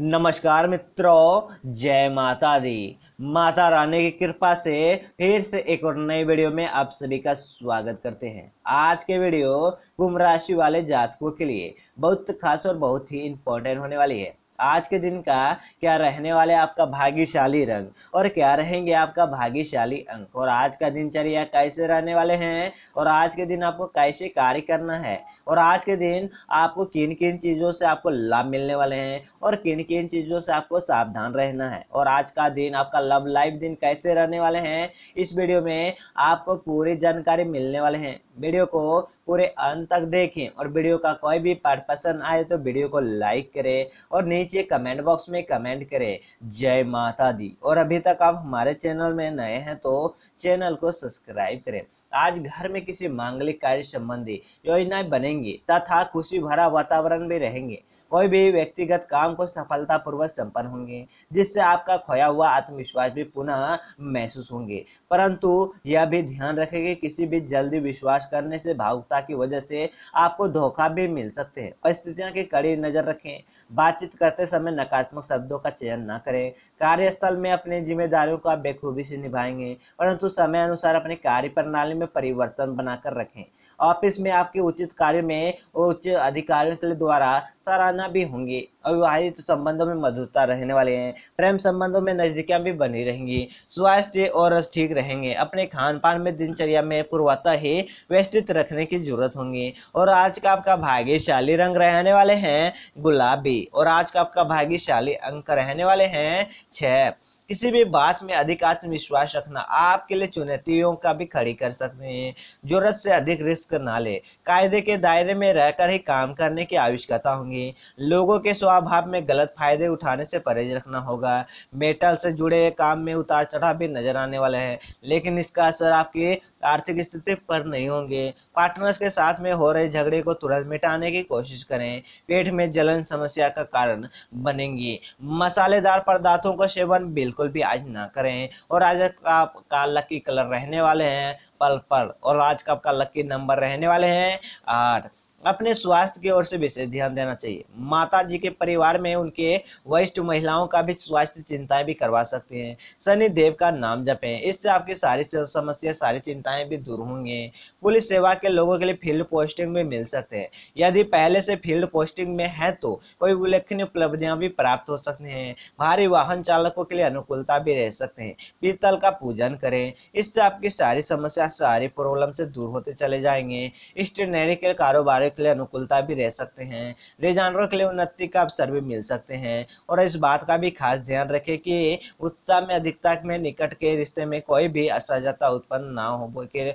नमस्कार मित्रों, जय माता दी। माता रानी की कृपा से फिर से एक और नए वीडियो में आप सभी का स्वागत करते हैं। आज के वीडियो कुंभ राशि वाले जातकों के लिए बहुत खास और बहुत ही इम्पोर्टेंट होने वाली है। आज के दिन का क्या रहने वाला है आपका भाग्यशाली रंग और क्या रहेंगे आपका भाग्यशाली अंक, और आज का दिनचर्या कैसे रहने वाले हैं, और आज के दिन आपको कैसे कार्य करना है, और आज के दिन आपको किन किन चीज़ों से आपको लाभ मिलने वाले हैं और किन किन चीज़ों से आपको सावधान रहना है, और आज का दिन आपका लव लाइफ दिन कैसे रहने वाले हैं, इस वीडियो में आपको पूरी जानकारी मिलने वाले हैं। वीडियो को पूरे अंत तक देखें और वीडियो का कोई भी पार्ट पसंद आए तो वीडियो को लाइक करें और नीचे कमेंट बॉक्स में कमेंट करें जय माता दी। और अभी तक आप हमारे चैनल में नए हैं तो चैनल को सब्सक्राइब करें। आज घर में किसी मांगलिक कार्य संबंधी योजनाएं बनेंगी तथा खुशी भरा वातावरण भी रहेंगे। कोई भी व्यक्तिगत काम को सफलतापूर्वक संपन्न होंगे, जिससे आपका खोया हुआ आत्मविश्वास भी पुनः महसूस होंगे। परंतु यह भी ध्यान रखें कि किसी भी जल्दी विश्वास करने से भावुकता की वजह से आपको धोखा भी मिल सकते हैं। परिस्थितियों की कड़ी नजर रखें। बातचीत करते समय नकारात्मक शब्दों का चयन न करें। कार्यस्थल में अपनी जिम्मेदारियों को आप बेखूबी से निभाएंगे, परंतु समय अनुसार अपने कार्य प्रणाली में परिवर्तन बनाकर रखें। ऑफिस में आपके उचित कार्य में उच्च अधिकारियों के द्वारा सराहना भी होंगी। अविवाहित संबंधों में मधुरता रहने वाले हैं। प्रेम संबंधों में नजदीकियां भी बनी रहेंगी। स्वास्थ्य और ठीक रहेंगे। अपने खान पान में दिनचर्या में पूर्वता ही व्यवस्थित रखने की जरूरत होगी। और आज का आपका भाग्यशाली रंग रहने वाले हैं गुलाबी, और आज का आपका भाग्यशाली अंक रहने वाले हैं 6। किसी भी बात में अधिक आत्मविश्वास रखना आपके लिए चुनौतियों का भी खड़ी कर सकते हैं। जरूरत से अधिक रिस्क ना ले। कायदे के दायरे में रहकर ही काम करने की आवश्यकता होगी। लोगों के स्वभाव में गलत फायदे उठाने से परहेज रखना होगा। मेटल से जुड़े काम में उतार चढ़ाव भी नजर आने वाले हैं, लेकिन इसका असर आपकी आर्थिक स्थिति पर नहीं होंगे। पार्टनर्स के साथ में हो रहे झगड़े को तुरंत मिटाने की कोशिश करें। पेट में जलन समस्या का कारण बनेंगी। मसालेदार पदार्थों का सेवन बिल्कुल भी आज ना करें। और आज आपका लकी कलर रहने वाले हैं पर्पल, और आज का आपका लकी नंबर रहने वाले हैं 8। अपने स्वास्थ्य की ओर से विशेष ध्यान देना चाहिए। माता जी के परिवार में उनके वरिष्ठ महिलाओं का भी स्वास्थ्य चिंताएं भी करवा सकते हैं। शनि देव का नाम जपें, इससे आपकी सारी समस्या सारी चिंताएं भी दूर होंगी। पुलिस सेवा के लोगों के लिए फील्ड पोस्टिंग भी मिल सकते हैं। यदि पहले से फील्ड पोस्टिंग में है तो कोई उल्लेखनीय उपलब्धियां भी प्राप्त हो सकते हैं। भारी वाहन चालकों के लिए अनुकूलता भी रह सकते हैं। पीतल का पूजन करें, इससे आपकी सारी समस्या सारी प्रॉब्लम से दूर होते चले जाएंगे। स्टेशनरी के कारोबार के लिए अनुकूलता भी रह सकते हैं। रिजानरों के लिए उन्नति का अवसर भी मिल सकते हैं। और इस बात का भी खास ध्यान रखें कि उत्साह में अधिकता में निकट के रिश्ते में कोई भी असहजता उत्पन्न ना हो के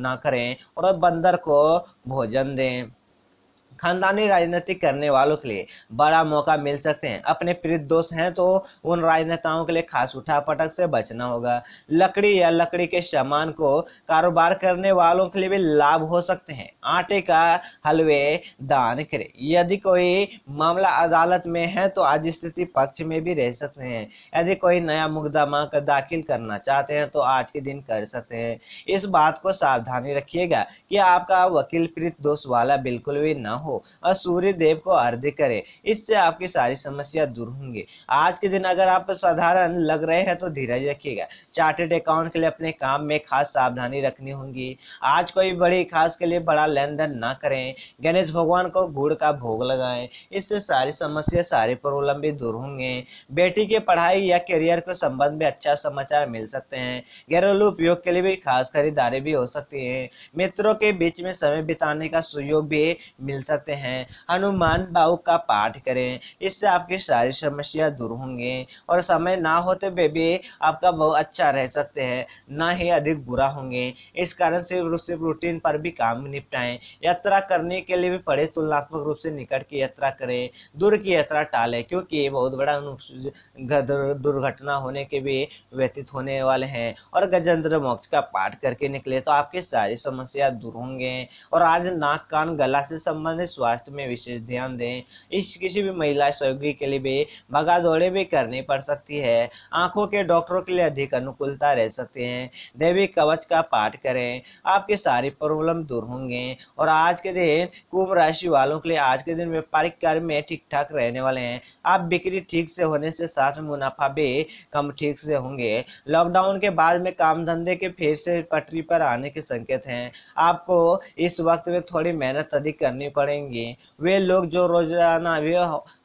ना करें। और बंदर को भोजन दें। खानदानी राजनीति करने वालों के लिए बड़ा मौका मिल सकते हैं। अपने प्रिय दोस्त हैं तो उन राजनेताओं के लिए खास उठापटक से बचना होगा। लकड़ी या लकड़ी के सामान को कारोबार करने वालों के लिए भी लाभ हो सकते हैं। आटे का हलवे दान करें। यदि कोई मामला अदालत में है तो आज स्थिति पक्ष में भी रह सकते हैं। यदि कोई नया मुकदमा दाखिल करना चाहते हैं तो आज के दिन कर सकते हैं। इस बात को सावधानी रखिएगा कि आपका वकील प्रिय दोस्त वाला बिल्कुल भी न हो। और सूर्य देव को अर्घ्य करें, इससे आपकी सारी समस्या दूर होंगी। आज के दिन अगर आप साधारण लग रहे हैं तो धीरज रखिएगा। चार्टर्ड अकाउंट के लिए अपने काम में खास सावधानी रखनी होगी। आज कोई बड़ी खास के लिए बड़ा लेन देन ना करें। गणेश भगवान को गुड़ का भोग लगाएं, इससे सारी समस्या सारे प्रॉब्लम भी दूर होंगे। बेटी के पढ़ाई या करियर के संबंध में अच्छा समाचार मिल सकते हैं। घरेलू उपयोग के लिए भी खास खरीदारी भी हो सकती है। मित्रों के बीच में समय बिताने का सुयोग भी मिल सकते हैं। हनुमान बाबू का पाठ करें, इससे आपकी सारी समस्या दूर होंगी। और समय ना होते हुए भी आपका बहुत अच्छा रह सकते हैं, ना ही अधिक बुरा होंगे। इस कारण सिर्फ रूटीन पर भी काम निपटाएं। यात्रा करने के लिए भी पड़े तुलनात्मक रूप से निकट की यात्रा करें। दूर की यात्रा टालें, क्योंकि बहुत बड़ा दुर्घटना होने के भी व्यतीत होने वाले हैं। और गजेंद्र मोक्ष का पाठ करके निकले तो आपकी सारी समस्या दूर होंगे। और आज नाक कान गला से संबंधित अपने स्वास्थ्य में विशेष ध्यान दें। इस किसी भी महिला सहयोगी के लिए भी भगा दौड़े भी करनी पड़ सकती है। आंखों के डॉक्टरों के लिए अधिक अनुकूलता रह सकते हैं। देवी कवच का पाठ करें, आपके सारी प्रॉब्लम दूर होंगे। और आज के दिन कुंभ राशि वालों के लिए आज के दिन व्यापारिक कार्य में ठीक ठाक रहने वाले हैं। आप बिक्री ठीक से होने से साथ में मुनाफा भी कम ठीक से होंगे। लॉकडाउन के बाद में काम धंधे के फिर से पटरी पर आने के संकेत हैं। आपको इस वक्त में थोड़ी मेहनत अधिक करनी पड़ेगी। वे लोग जो रोजाना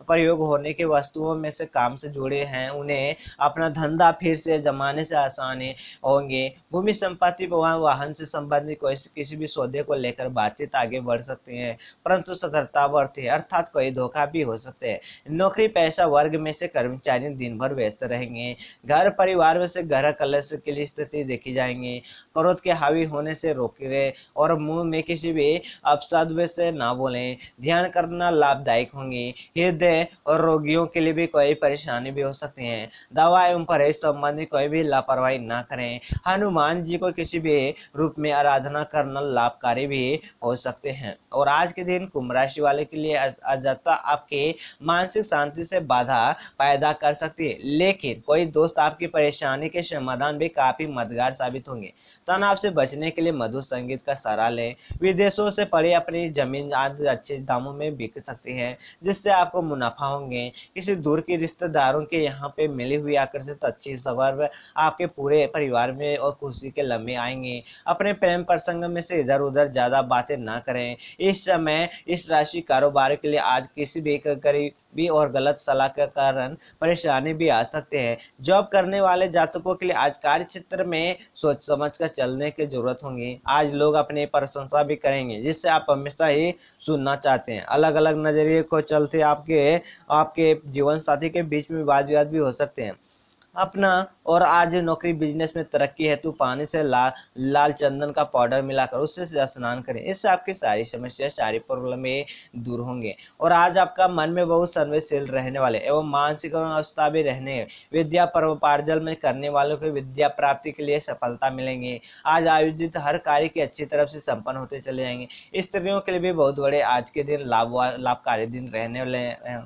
प्रयोग होने के वस्तुओं में से काम से जुड़े हैं उन्हें अपना धंधा फिर से जमाने से आसानी होंगे। भूमि संपत्ति वाहन से संबंधित किसी भी सौदे को लेकर बातचीत आगे बढ़ सकती है, परंतु सतर्कता बरतें, अर्थात कोई धोखा भी हो सकते हैं। नौकरी पेशा वर्ग में से कर्मचारी दिन भर व्यस्त रहेंगे। घर परिवार में से गृह कलश के लिए स्थिति देखी जाएंगी। क्रोध के हावी होने से रोकें और मुंह में किसी भी अपशब्द से ना बोलें। ध्यान करना लाभदायक होंगे। हृदय और रोगियों के लिए भी कोई परेशानी भी हो सकती है। दवा एवं परहेज संबंधी कोई भी लापरवाही ना करें। हनुमान जी को किसी भी रूप में आराधना करना लाभकारी भी हो सकते हैं। और आज के दिन कुंभ राशि वाले के लिए अजता आपके मानसिक शांति से बाधा पैदा कर सकती है, लेकिन कोई दोस्त आपकी परेशानी के समाधान भी काफी मददगार साबित होंगे। तनाव से बचने के लिए मधुर संगीत का सहारा लें। विदेशों से परे अपनी जमीन आज अच्छे दामों में बिक सकती है, जिससे आपको मुनाफा होंगे। किसी दूर के रिश्तेदारों के यहाँ पे मिली हुई आकर्षित अच्छी खबर आपके पूरे परिवार में और खुशी के लम्हे आएंगे। अपने प्रेम प्रसंग में से इधर उधर ज्यादा बातें ना करें। इस समय इस राशि कारोबार के लिए आज किसी भी करीबी और गलत सलाह के कारण परेशानी भी आ सकते हैं। जॉब करने वाले जातकों के लिए आज कार्य क्षेत्र में सोच समझ कर चलने की जरूरत होगी। आज लोग अपनी प्रशंसा भी करेंगे, जिससे आप हमेशा ही सुनना चाहते हैं। अलग अलग नजरिए को चलते आपके जीवन साथी के बीच में विवाद भी हो सकते हैं। अपना और आज नौकरी बिजनेस में तरक्की हेतु पानी से लाल चंदन का पाउडर मिलाकर उससे स्नान करें। इससे आपकी सारी समस्या सारी प्रॉब्लम दूर होंगे। और आज आपका मन में बहुत संवेदनशील रहने वाले एवं मानसिक अवस्था भी रहने। विद्या पर्वपार्जल में करने वालों को विद्या प्राप्ति के लिए सफलता मिलेंगी। आज आयोजित हर कार्य की अच्छी तरफ से संपन्न होते चले जाएंगे। स्त्रियों के लिए भी बहुत बड़े आज के दिन लाभकारी दिन रहने वाले हैं।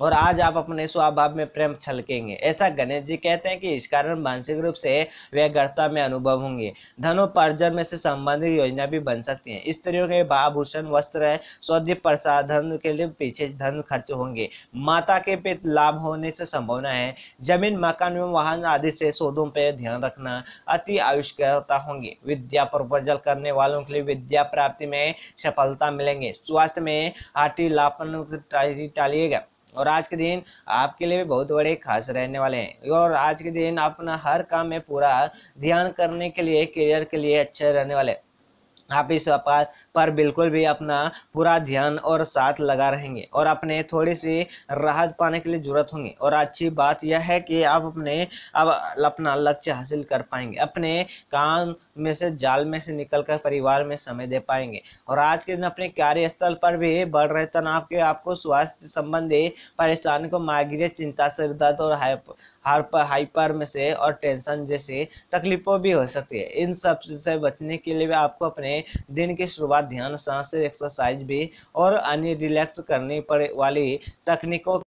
और आज आप अपने स्वभाव में प्रेम छलकेंगे, ऐसा गणेश जी कहते हैं कि इस कारण मानसिक रूप से व्यग्रता में अनुभव होंगे। धनोपार्जन में से संबंधित योजना भी बन सकती है। स्त्रियों के आभूषण वस्त्र सौदे प्रसाधन के लिए पीछे धन खर्च होंगे। माता के पित लाभ होने से संभावना है। जमीन मकान एवं वाहन आदि से सौदों पर ध्यान रखना अति आवश्यकता होंगी। विद्या प्रवर्जल करने वालों के लिए विद्या प्राप्ति में सफलता मिलेंगे। स्वास्थ्य में हाटी लापन टालिएगा। और आज के दिन आपके लिए भी बहुत बड़े खास रहने वाले हैं। और आज के दिन अपना हर काम में पूरा ध्यान करने के लिए करियर के लिए अच्छे रहने वाले। आप इस व्यापार पर बिल्कुल भी अपना पूरा ध्यान और साथ लगा रहेंगे और अपने थोड़ी सी राहत पाने के लिए जरूरत होंगी। और अच्छी बात यह है कि आप अपना लक्ष्य हासिल कर पाएंगे। अपने काम में से जाल में से निकलकर परिवार में समय दे पाएंगे। और आज के दिन अपने कार्यस्थल पर भी बढ़ रहे तनाव के आपको स्वास्थ्य संबंधी परेशानी को माइग्रेन चिंता सिर दर्द और हाइपर में से और टेंशन जैसी तकलीफों भी हो सकती है। इन सब से बचने के लिए भी आपको अपने दिन की शुरुआत ध्यान सांस एक्सरसाइज भी और अन्य रिलैक्स करने वाली तकनीकों